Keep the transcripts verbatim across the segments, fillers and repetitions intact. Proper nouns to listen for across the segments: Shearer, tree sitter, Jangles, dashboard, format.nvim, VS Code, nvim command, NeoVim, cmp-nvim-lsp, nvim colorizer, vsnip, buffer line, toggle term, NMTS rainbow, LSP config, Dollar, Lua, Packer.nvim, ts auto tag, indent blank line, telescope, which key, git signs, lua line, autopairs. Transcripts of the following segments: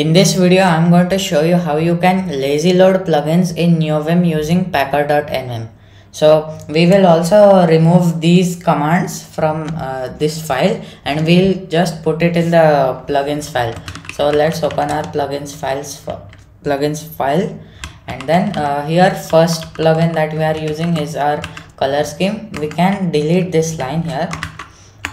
In this video, I'm going to show you how you can lazy load plugins in NeoVim using Packer.nvim. So we will also remove these commands from uh, this file and we'll just put it in the plugins file. So let's open our plugins files plugins file, and then uh, here first plugin that we are using is our color scheme. We can delete this line here,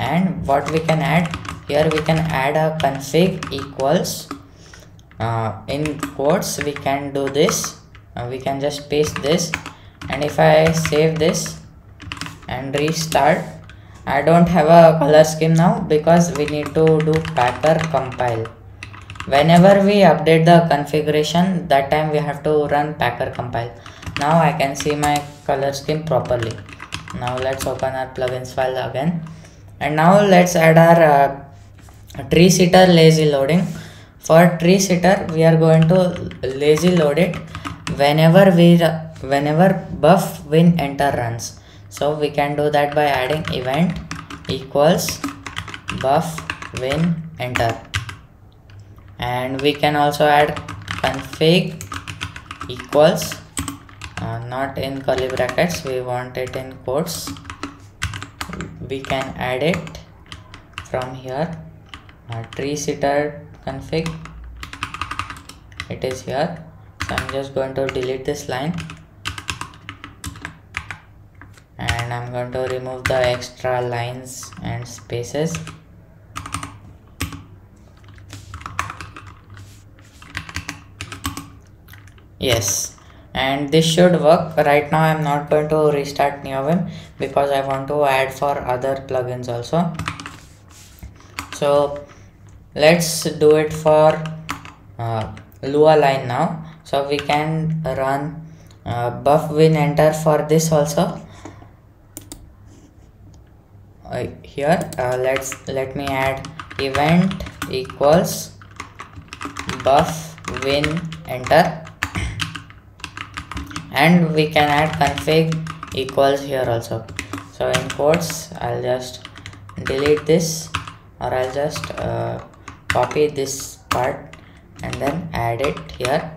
and what we can add here, we can add a config equals uh, in quotes. We can do this. Uh, we can just paste this. And if I save this and restart, I don't have a color scheme now because we need to do packer compile. Whenever we update the configuration, that time we have to run packer compile. Now I can see my color scheme properly. Now let's open our plugins file again. And now let's add our uh, tree sitter lazy loading. For tree sitter, we are going to lazy load it whenever we whenever buff win enter runs. So we can do that by adding event equals buff win enter, and we can also add config equals uh, not in curly brackets, we want it in quotes. We can add it from here. Our tree sitter config, it is here, so I'm just going to delete this line. And I'm going to remove the extra lines and spaces. Yes, and this should work. Right now I'm not going to restart NeoVim because I want to add for other plugins also. So let's do it for uh, Lua line now. So we can run uh, buff win enter for this also. Here uh, let's let me add event equals buff win enter, and we can add config equals here also. So in quotes, I'll just delete this, or I'll just uh, copy this part and then add it here.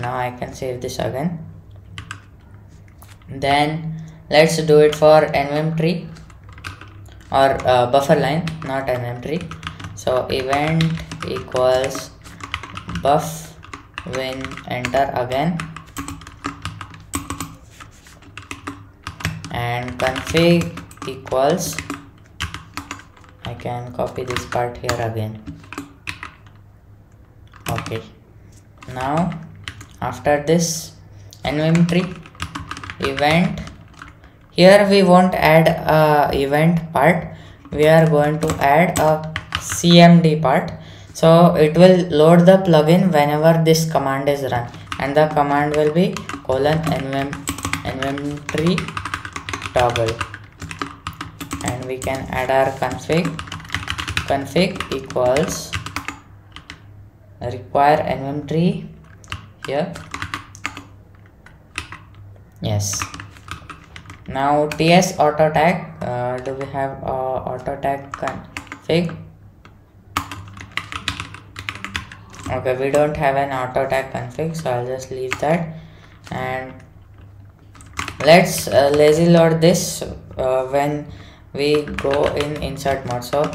Now I can save this again. Then let's do it for nvim tree, or uh, buffer line, not nvim tree. So event equals buff win enter again, and config equals, I can copy this part here again. Okay, now after this nvim tree event, here we won't add a event part, we are going to add a C M D part. So it will load the plugin whenever this command is run, and the command will be colon nvim nvim tree toggle, and we can add our config config equals require nvim tree here. Yes. Now ts auto tag, uh, do we have uh, auto tag config? Okay, we don't have an auto tag config, so I'll just leave that. And let's uh, lazy load this uh, when we go in insert mode. So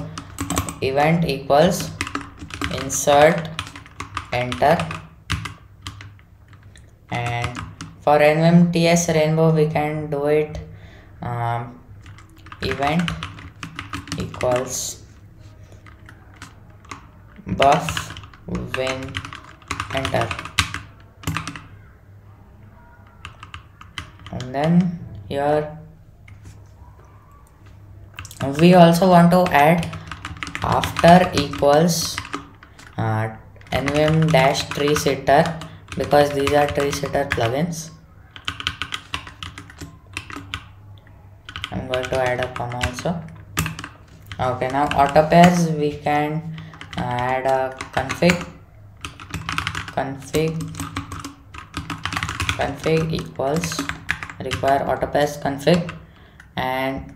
event equals insert enter, and for N M T S rainbow we can do it um, event equals buff win enter, and then here we also want to add after equals uh, nvim dash tree sitter, because these are tree sitter plugins. I'm going to add a comma also. Okay, now autopairs, we can add a config config config equals require autopairs config, and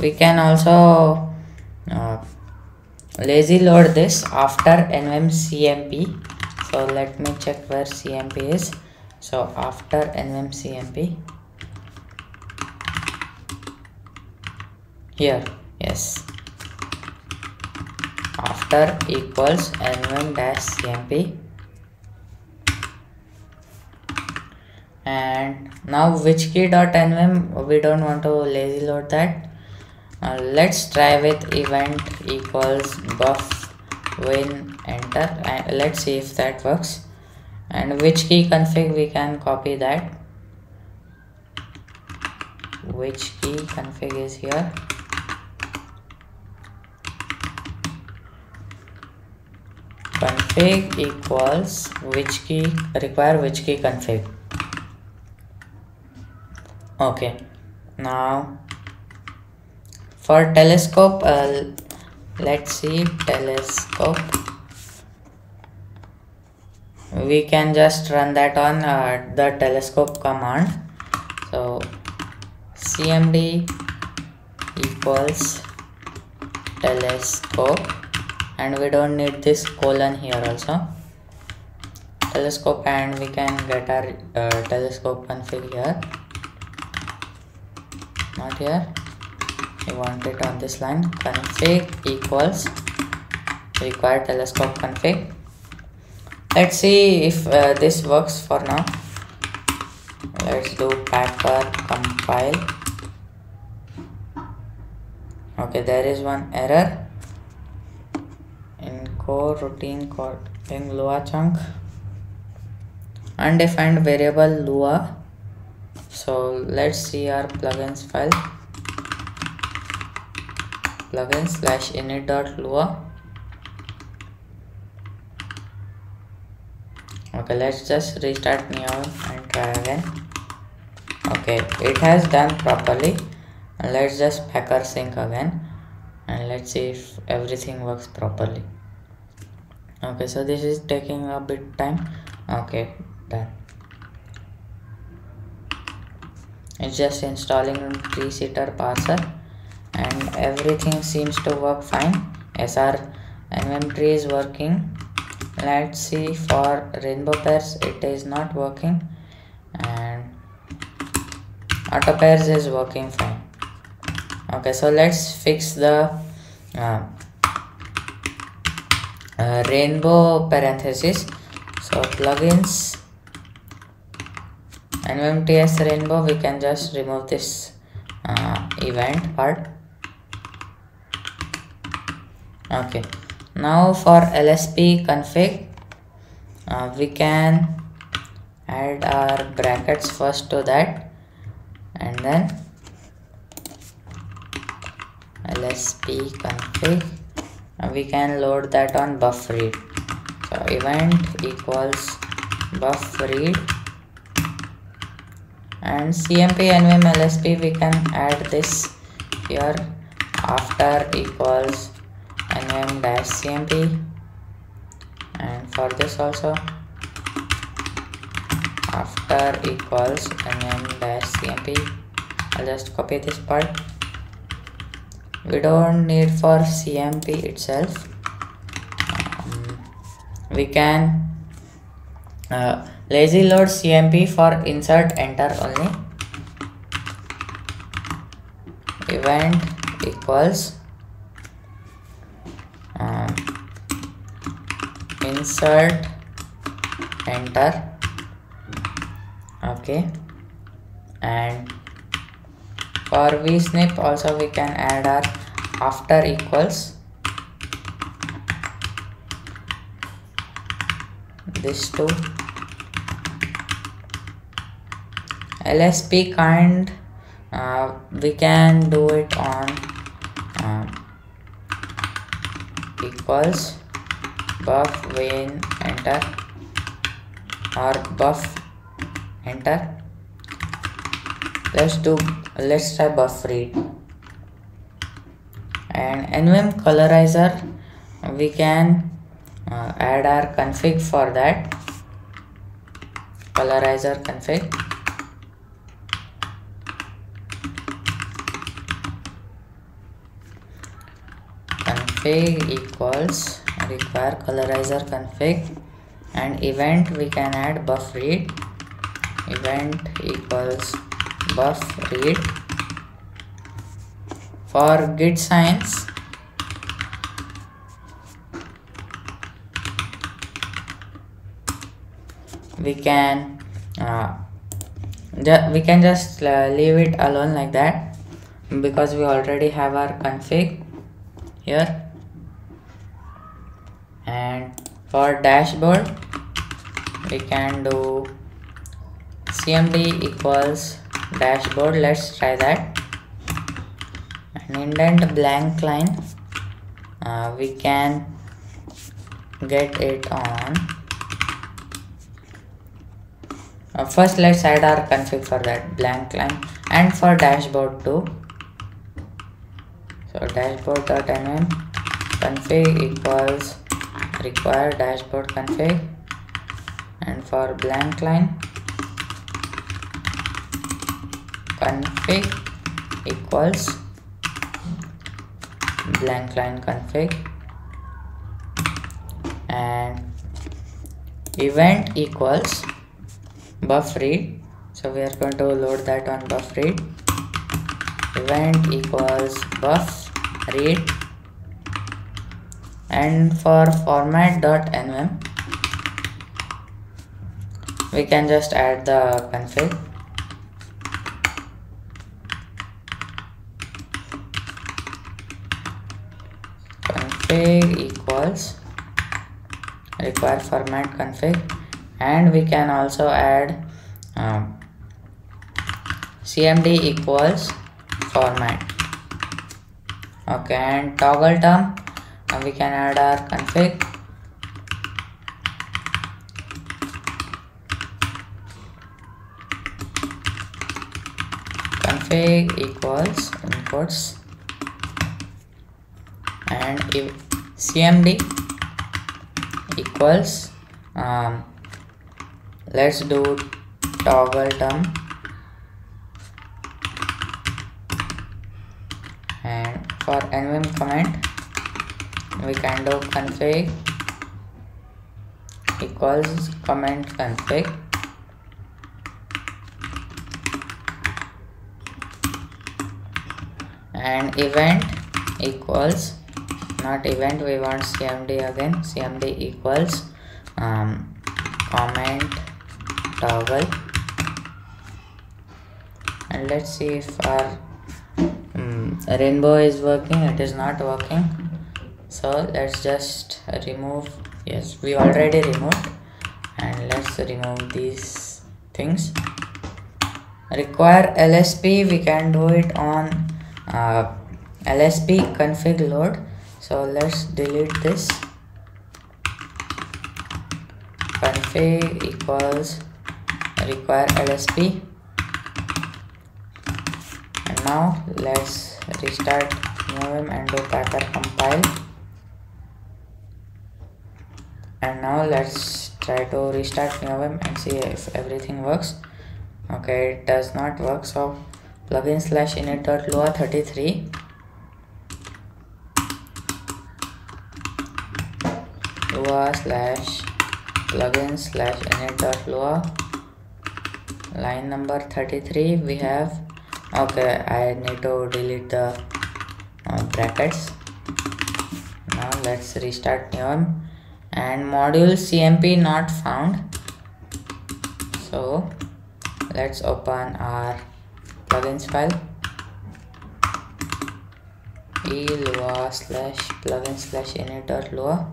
we can also uh, lazy load this after nvim cmp. So let me check where cmp is. So after nvim cmp, here, yes, after equals nvim dash cmp. And now which key dot nvim, we don't want to lazy load that. Uh, let's try with event equals buff win enter, and let's see if that works. And which key config, we can copy that. Which key config is here. Config equals which key, require which key config. Okay, now for telescope, uh, let's see telescope, we can just run that on uh, the telescope command. So cmd equals telescope, and we don't need this colon here also, telescope, and we can get our uh, telescope config here. Not here, we want it on this line. Config equals require telescope config. Let's see if uh, this works for now. Let's do packer compile. Okay, there is one error in core routine called in Lua chunk, undefined variable Lua. So let's see our plugins file, plugin slash init dot lua. Okay, let's just restart NeoVim and try again. Okay, it has done properly. Let's just packer sync again, and let's see if everything works properly. Okay, so this is taking a bit time. Okay, done. It's just installing tree sitter parser, and everything seems to work fine. Yes, our nvim tree is working. Let's see for rainbow pairs, it is not working, and autopairs is working fine. Okay, so let's fix the uh, uh, rainbow parenthesis. So plugins nvim ts rainbow, we can just remove this uh, event part. Okay, now for L S P config, uh, we can add our brackets first to that, and then L S P config, uh, we can load that on buff read. So event equals buff read. And cmp-nvim-lsp, we can add this here, after equals nvim-cmp, and for this also after equals nvim-cmp. I'll just copy this part, we don't need for cmp itself. Um, we can uh, lazy load cmp for insert enter only. Event equals uh, insert enter. Okay, and for vsnip also we can add our after equals this too. L S P kind, uh, we can do it on uh, equals buff win enter or buff enter. Let's do let's try buff read. And nvim colorizer, we can uh, add our config for that, colorizer config. config equals require colorizer config, and event we can add buff read, event equals buff read. For git signs, we can uh, we can just uh, leave it alone like that, because we already have our config here. And for dashboard, we can do cmd equals dashboard. Let's try that. An indent blank line, uh, we can get it on. Uh, first let's add our config for that blank line, and for dashboard too. So dashboard.nvim config equals require dashboard config, and for blank line config equals blank line config, and event equals buff read. So we are going to load that on buff read. Event equals buff read. And for format.nvim, we can just add the config. Config equals require format config. And we can also add um, cmd equals format. Okay, and toggle term, uh, we can add our config, config equals inputs, and if cmd equals um, let's do toggle term, and for nvim command we can do config equals command config, and event equals not event, we want cmd again, cmd equals um, comment toggle. And let's see if our um, rainbow is working. It is not working, so let's just remove. Yes, we already removed. And let's remove these things. Require L S P, we can do it on uh, L S P config load. So let's delete this. Config equals require L S P, and now let's restart NeoVim and do packer compile. And now let's try to restart NeoVim and see if everything works. Okay, it does not work. So plugin slash init.lua thirty-three, lua slash plugin slash init.lua line number thirty-three, we have. Okay, I need to delete the uh, brackets. Now let's restart NeoVim, and module cmp not found. So let's open our plugins file, e lua slash plugin slash init.lua.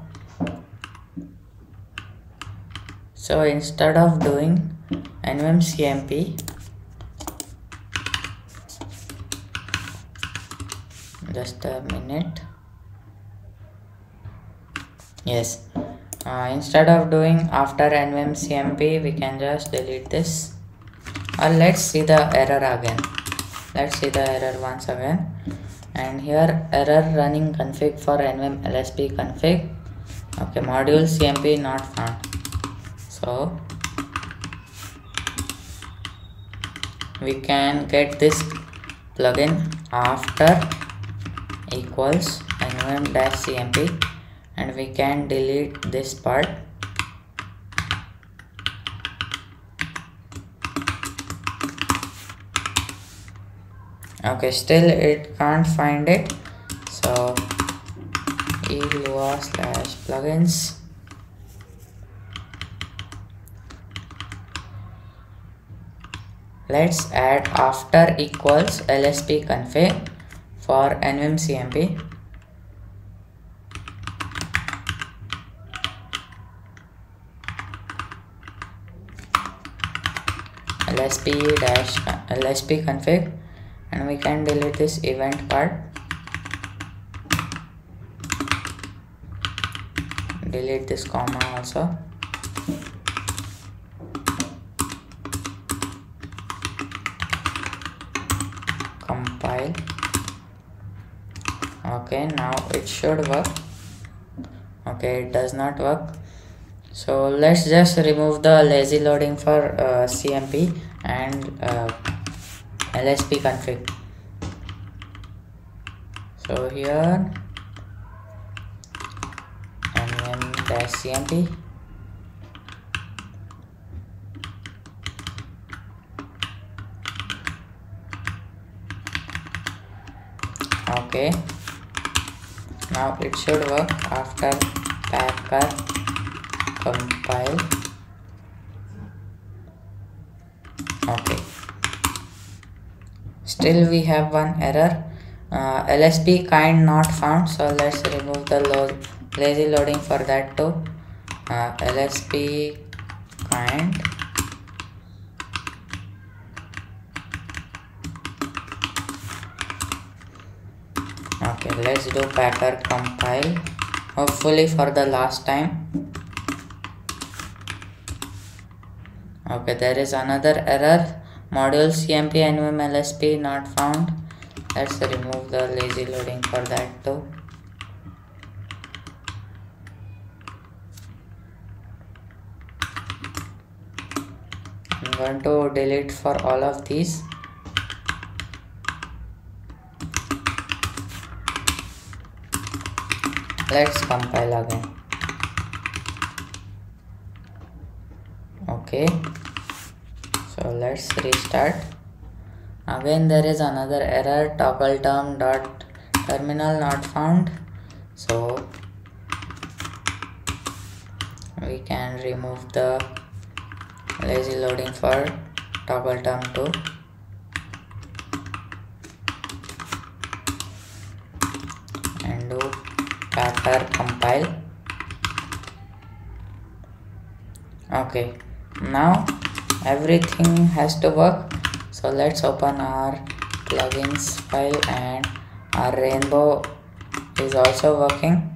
So instead of doing nvim cmp, just a minute. Yes, uh, instead of doing after nvim cmp, we can just delete this. Or uh, let's see the error again. Let's see the error once again. And here error running config for nvim lsp config. Okay, module cmp not found. So we can get this plugin after equals and nvim-cmp, and we can delete this part. Okay, still it can't find it, so e lua slash plugins. Let's add after equals L S P config for nvim cmp. L S P dash L S P config, and we can delete this event part. Delete this comma also. Compile. Okay, now it should work. Okay, it does not work. So let's just remove the lazy loading for uh, C M P and uh, L S P config. So here nvim-cmp, okay, now it should work after packer compile. Okay, still we have one error, uh, L S P kind not found, so let's remove the load lazy loading for that too. uh, L S P kind okay, let's do packer compile, hopefully for the last time. Okay, there is another error, module cmp nvim lsp not found. Let's remove the lazy loading for that too. I'm going to delete for all of these. Let's compile again. Okay, so let's restart. Again there is another error, toggle term dot terminal not found, so we can remove the lazy loading for toggle term too. And do packer compile. Okay, now everything has to work, so let's open our plugins file, and our rainbow is also working,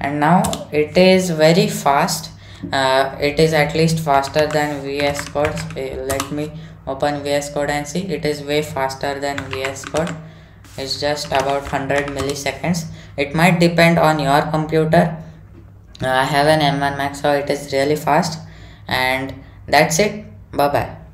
and now it is very fast. Uh, it is at least faster than V S Code. Let me open V S Code and see. It is way faster than V S Code. It's just about one hundred milliseconds. It might depend on your computer. I have an M one Max, so it is really fast. And that's it. Bye bye.